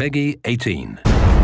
Peggy 18.